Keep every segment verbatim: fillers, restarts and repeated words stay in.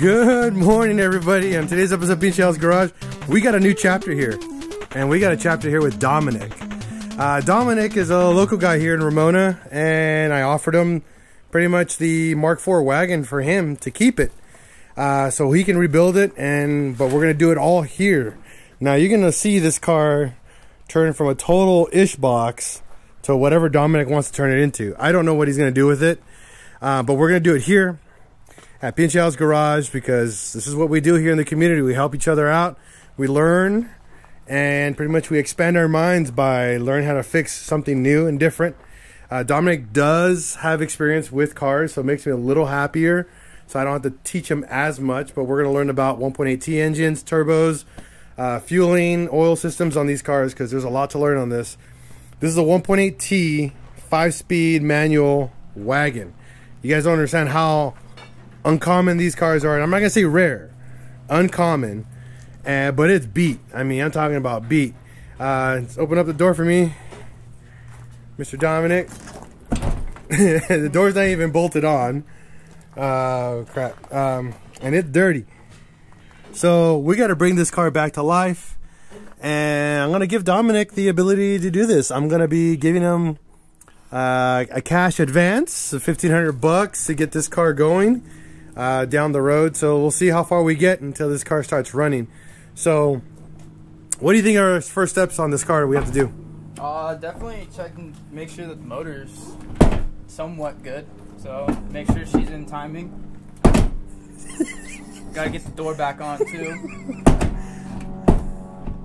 Good morning, everybody. On today's episode of PincheAl's Garage, we got a new chapter here, and we got a chapter here with Dominic. Uh, Dominic is a local guy here in Ramona, and I offered him pretty much the Mark four wagon for him to keep it, uh, so he can rebuild it. And but we're gonna do it all here. Now you're gonna see this car turn from a total ish box to whatever Dominic wants to turn it into. I don't know what he's gonna do with it, uh, but we're gonna do it here at PincheAl's Garage, because this is what we do here in the community. We help each other out, we learn, and pretty much we expand our minds by learning how to fix something new and different. Uh, Dominic does have experience with cars, so it makes me a little happier, so I don't have to teach him as much, but we're going to learn about one point eight T engines, turbos, uh, fueling, oil systems on these cars, because there's a lot to learn on this. This is a one point eight T five-speed manual wagon. You guys don't understand how uncommon these cars are, and I'm not gonna say rare, uncommon, uh, but it's beat. I mean, I'm talking about beat. Uh, let's open up the door for me, Mister Dominic. The door's not even bolted on. Uh, crap, um, and it's dirty. So we got to bring this car back to life, and I'm gonna give Dominic the ability to do this. I'm gonna be giving him uh, a cash advance of fifteen hundred bucks to get this car going. Uh, down the road, so we'll see how far we get until this car starts running. So what do you think are our first steps on this car we have to do? Uh, definitely check and make sure that the motor's somewhat good, so make sure she's in timing. Gotta get the door back on too,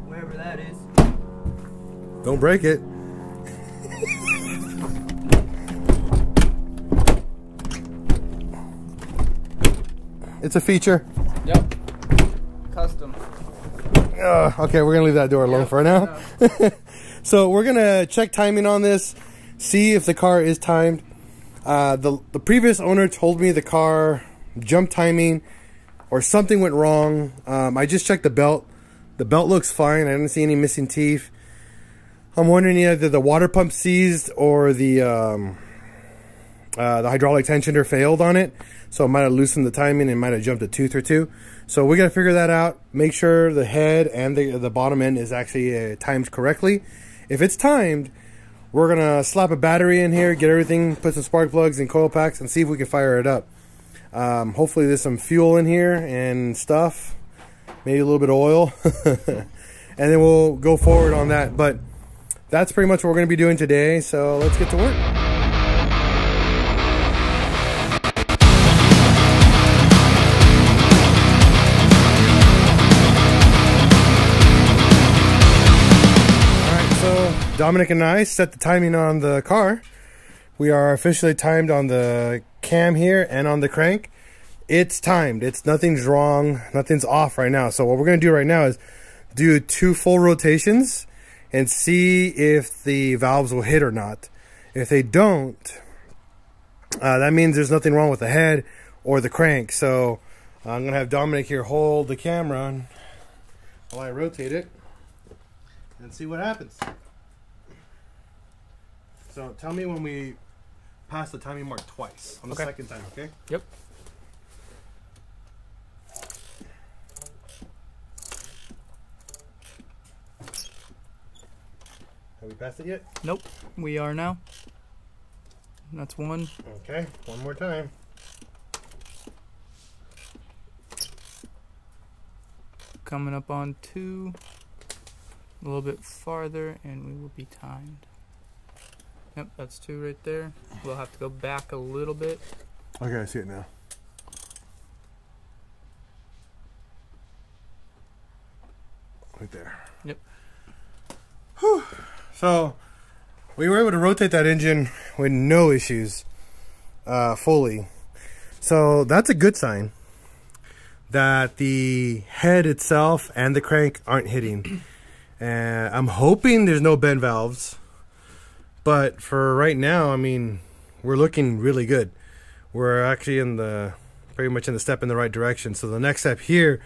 wherever that is. Don't break it. It's a feature. Yep. Custom. Uh, okay, we're going to leave that door alone, yep, for now. No. So we're going to check timing on this, see if the car is timed. Uh, the, the previous owner told me the car jump timing or something went wrong. Um, I just checked the belt. The belt looks fine. I didn't see any missing teeth. I'm wondering either the water pump seized or the... Um, Uh, the hydraulic tensioner failed on it, so it might have loosened the timing and might have jumped a tooth or two. So we got to figure that out. Make sure the head and the, the bottom end is actually uh, timed correctly. If it's timed, we're going to slap a battery in here, get everything, put some spark plugs and coil packs, and see if we can fire it up. Um, hopefully there's some fuel in here and stuff, maybe a little bit of oil, and then we'll go forward on that. But that's pretty much what we're going to be doing today, so let's get to work. Dominic and I set the timing on the car. We are officially timed on the cam here and on the crank. It's timed. It's nothing's wrong. Nothing's off right now. So what we're going to do right now is do two full rotations and see if the valves will hit or not. If they don't, uh, that means there's nothing wrong with the head or the crank. So I'm going to have Dominic here hold the camera while I rotate it and see what happens. So tell me when we pass the timing mark twice on the okay. second time, okay? Yep. Have we passed it yet? Nope. We are now. That's one. Okay. One more time. Coming up on two. A little bit farther, and we will be timed. Yep, that's two right there. We'll have to go back a little bit. Okay, I see it now. Right there. Yep. Whew. So, we were able to rotate that engine with no issues uh, fully. So, that's a good sign that the head itself and the crank aren't hitting. And I'm hoping there's no bend valves. But for right now, I mean, we're looking really good. We're actually in the, pretty much in the step in the right direction. So the next step here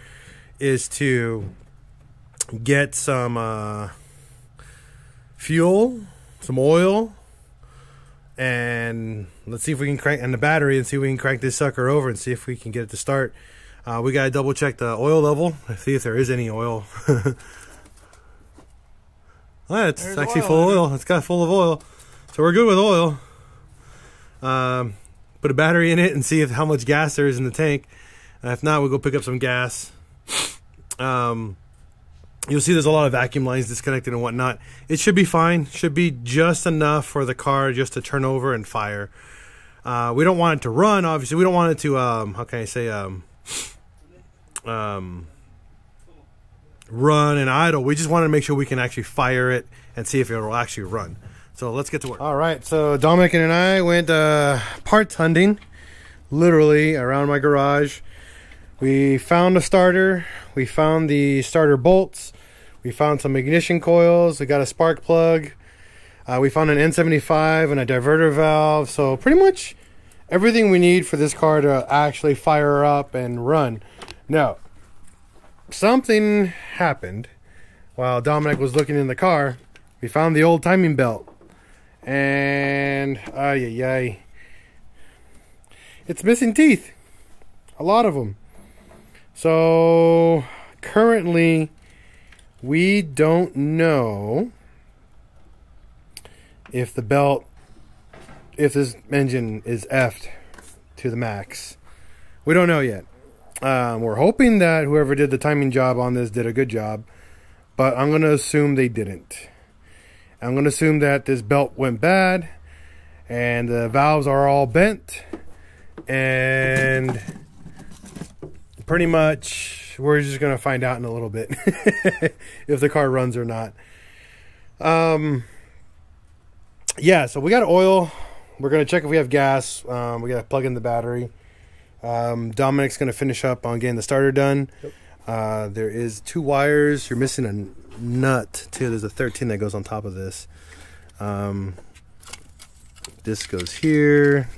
is to get some uh, fuel, some oil, and let's see if we can crank, and the battery, and see if we can crank this sucker over and see if we can get it to start. Uh, we gotta double check the oil level, see if there is any oil. Well, it's There's actually oil, full of oil. It's got full of oil. So we're good with oil. Um, put a battery in it and see if how much gas there is in the tank. Uh, if not, we'll go pick up some gas. Um, you'll see there's a lot of vacuum lines disconnected and whatnot. It should be fine. Should be just enough for the car just to turn over and fire. Uh, we don't want it to run, obviously. We don't want it to, um, how can I say, um, um, run and idle. We just want to make sure we can actually fire it and see if it will actually run. So let's get to work. All right, so Dominic and I went uh, parts hunting, literally around my garage. We found a starter. We found the starter bolts. We found some ignition coils. We got a spark plug. Uh, we found an N seventy-five and a diverter valve. So pretty much everything we need for this car to actually fire up and run. Now, something happened while Dominic was looking in the car. We found the old timing belt. And, ay, ay, ay. It's missing teeth. A lot of them. So, currently, we don't know if the belt, if this engine is effed to the max. We don't know yet. Um, we're hoping that whoever did the timing job on this did a good job. But I'm going to assume they didn't. I'm going to assume that this belt went bad and the valves are all bent and pretty much we're just going to find out in a little bit if the car runs or not. Um, yeah, so we got oil. We're going to check if we have gas. Um, we got to plug in the battery. Um, Dominic's going to finish up on getting the starter done. Yep. Uh, there is two wires. You're missing a nut too. There's a thirteen that goes on top of this. Um, this goes here.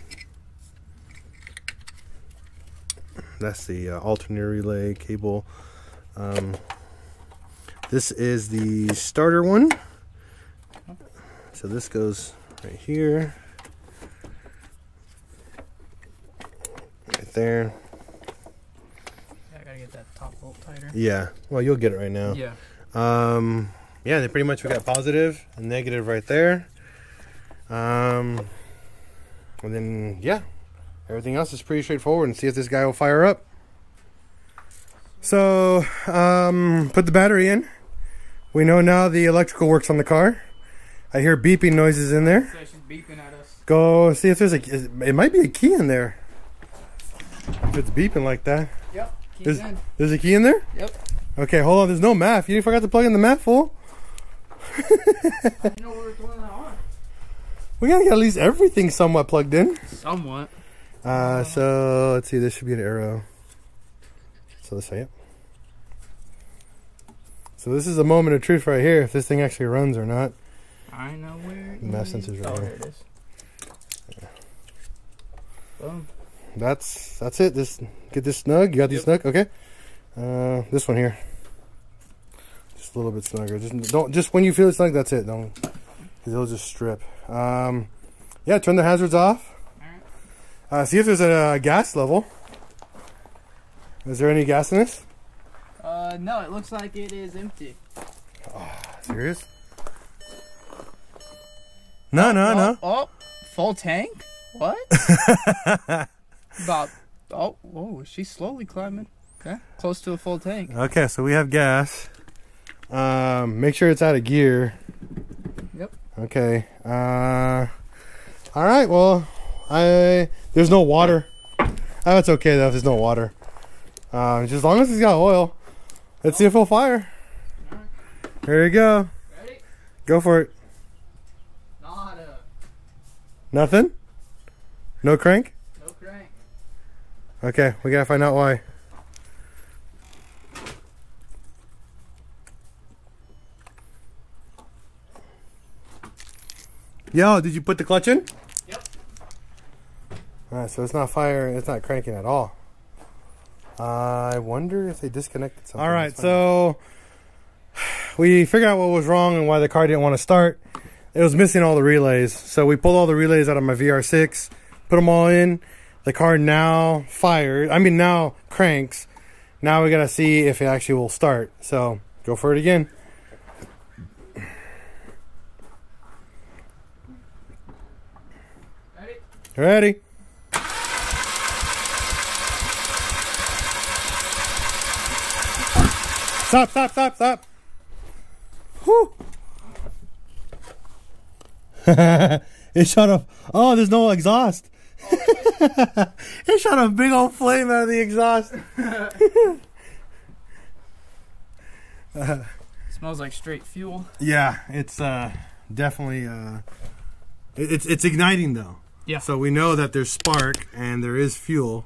That's the uh, alternator relay cable. Um, this is the starter one. So this goes right here, right there. Yeah, I gotta get that top bolt tighter. Yeah. Well, you'll get it right now. Yeah. Um, yeah, they pretty much, we got positive and negative right there. Um, and then, yeah, everything else is pretty straightforward, and see if this guy will fire up. So, um, put the battery in. We know now the electrical works on the car. I hear beeping noises in there. So it's just beeping at us. Go see if there's a, it might be a key in there. If it's beeping like that. Yep. There's, there's a key in there? Yep. Okay, hold on. There's no M A F. You forgot to plug in the M A F, fool. I didn't know we were doing that on. We gotta get at least everything somewhat plugged in. Somewhat. Uh, so let's see. This should be an arrow. So let's say it. So this is a moment of truth right here. If this thing actually runs or not. I know where. The M A F sensor's right here. It is. Yeah. Boom. That's that's it. This get this snug. You got these yep. snug. Okay. Uh, this one here, just a little bit snugger. Just don't. Just when you feel it's snug, that's it. Don't, because it'll just strip. Um, yeah, turn the hazards off. Uh, see if there's a uh, gas level. Is there any gas in this? Uh, no. It looks like it is empty. Oh, serious? No, no, oh, no. Oh, full tank. What? About. Oh, whoa! She's slowly climbing. Okay, close to a full tank. Okay, so we have gas. Um, make sure it's out of gear. Yep. Okay. Uh, all right. Well, I there's no water. Oh, it's okay though. If there's no water, uh, just as long as it's got oil. Let's oh. see if it'll fire. All right. Here we go. Ready? Go for it. Nada. Nothing. No crank. No crank. Okay, we gotta find out why. Yo, did you put the clutch in? Yep. Alright, so it's not firing, it's not cranking at all. Uh, I wonder if they disconnected something. Alright, so we figured out what was wrong and why the car didn't want to start. It was missing all the relays. So we pulled all the relays out of my V R six, put them all in. The car now fired, I mean now cranks, Now we gotta see if it actually will start. So go for it again. Ready? Ready. Stop, stop, stop, stop. Whew. It shot up. Oh, there's no exhaust. It shot a big old flame out of the exhaust. uh, Smells like straight fuel. Yeah, it's uh, definitely uh, it, it's it's igniting though. Yeah. So we know that there's spark and there is fuel.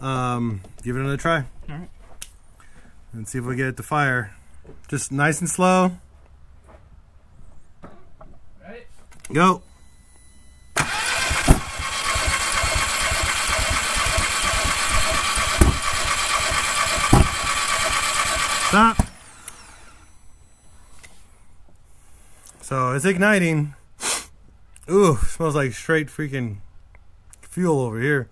Um, give it another try. All right. And see if we get it to fire. Just nice and slow. Right. Go. Stop. So it's igniting. Ooh, smells like straight freaking fuel over here.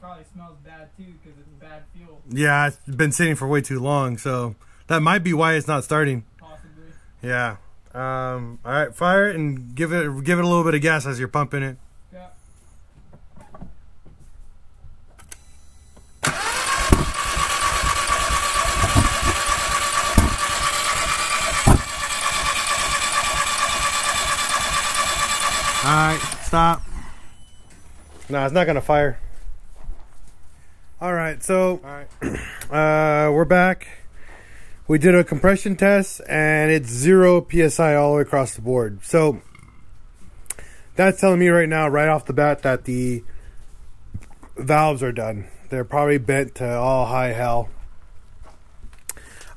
Probably smells bad too because it's bad fuel. Yeah, it's been sitting for way too long, so that might be why it's not starting. Possibly. Yeah. Um, all right, fire it and give it give it a little bit of gas as you're pumping it. Yeah. All right, stop. No, it's not gonna fire. All right, so All right. Uh, we're back. We did a compression test, and it's zero P S I all the way across the board. So that's telling me right now, right off the bat, that the valves are done. They're probably bent to all high hell.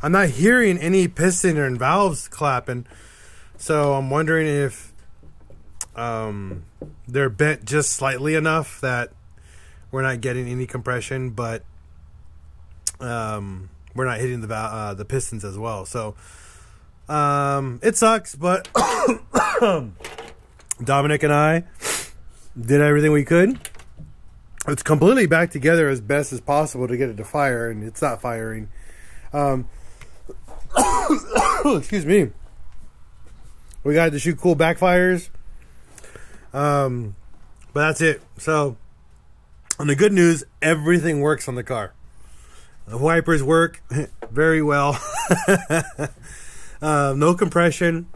I'm not hearing any piston and valves clapping, so I'm wondering if um, they're bent just slightly enough that we're not getting any compression, but um, we're not hitting the uh, the pistons as well. So um, it sucks, but Dominic and I did everything we could. It's completely back together as best as possible to get it to fire, and it's not firing. Um, excuse me. We got to shoot cool backfires. Um, but that's it. So, and the good news, everything works on the car. The wipers work very well. uh, no compression.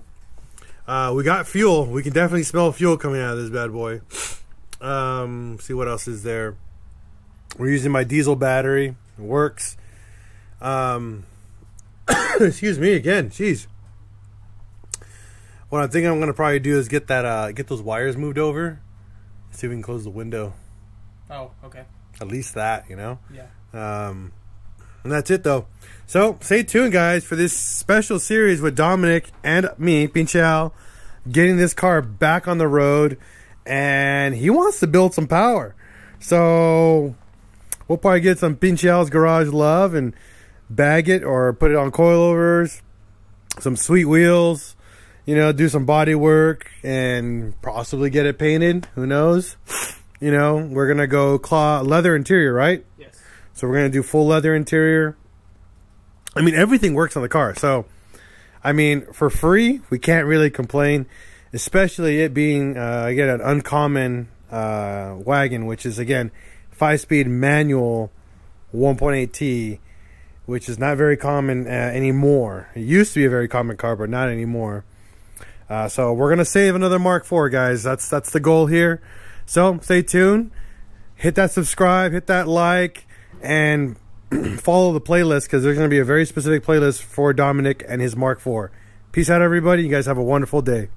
Uh, we got fuel. We can definitely smell fuel coming out of this bad boy. Um, see what else is there. We're using my diesel battery. It works. Um, excuse me again. Jeez. What I think I'm gonna probably do is get that uh, get those wires moved over. See if we can close the window. Oh, okay. At least that, you know? Yeah. Um, and that's it, though. So, stay tuned, guys, for this special series with Dominic and me, PincheAl, getting this car back on the road. And he wants to build some power. So, we'll probably get some PincheAl's Garage love and bag it or put it on coilovers, some sweet wheels, you know, do some body work, and possibly get it painted. Who knows? You know, we're going to go claw leather interior, right? Yes. So we're going to do full leather interior. I mean, everything works on the car. So, I mean, for free, we can't really complain, especially it being, uh, again, an uncommon uh, wagon, which is, again, five-speed manual one point eight T, which is not very common uh, anymore. It used to be a very common car, but not anymore. Uh, so we're going to save another Mark four, guys. That's, that's the goal here. So stay tuned, hit that subscribe, hit that like, and follow the playlist because there's going to be a very specific playlist for Dominic and his Mark four. Peace out, everybody. You guys have a wonderful day.